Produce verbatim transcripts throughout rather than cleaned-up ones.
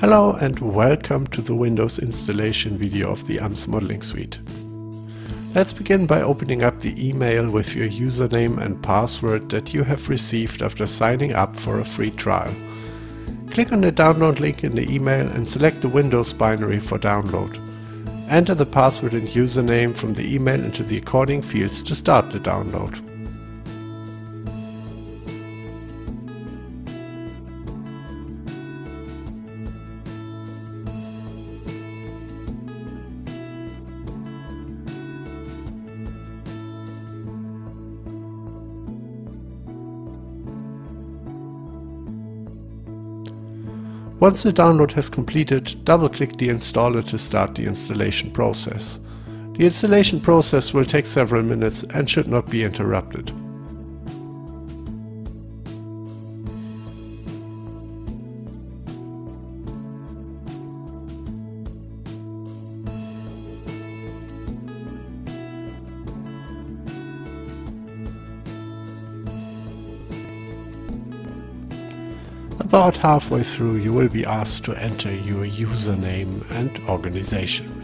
Hello and welcome to the Windows installation video of the A M S Modeling Suite. Let's begin by opening up the email with your username and password that you have received after signing up for a free trial. Click on the download link in the email and select the Windows binary for download. Enter the password and username from the email into the according fields to start the download. Once the download has completed, double-click the installer to start the installation process. The installation process will take several minutes and should not be interrupted. About halfway through, you will be asked to enter your username and organization.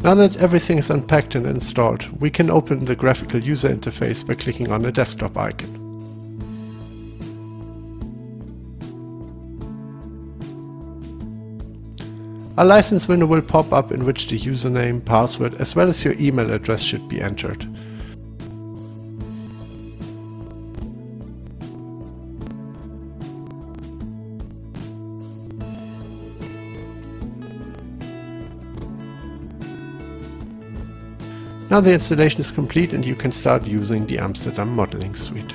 Now that everything is unpacked and installed, we can open the graphical user interface by clicking on the desktop icon. A license window will pop up in which the username, password, as well as your email address should be entered. Now the installation is complete and you can start using the Amsterdam Modeling Suite.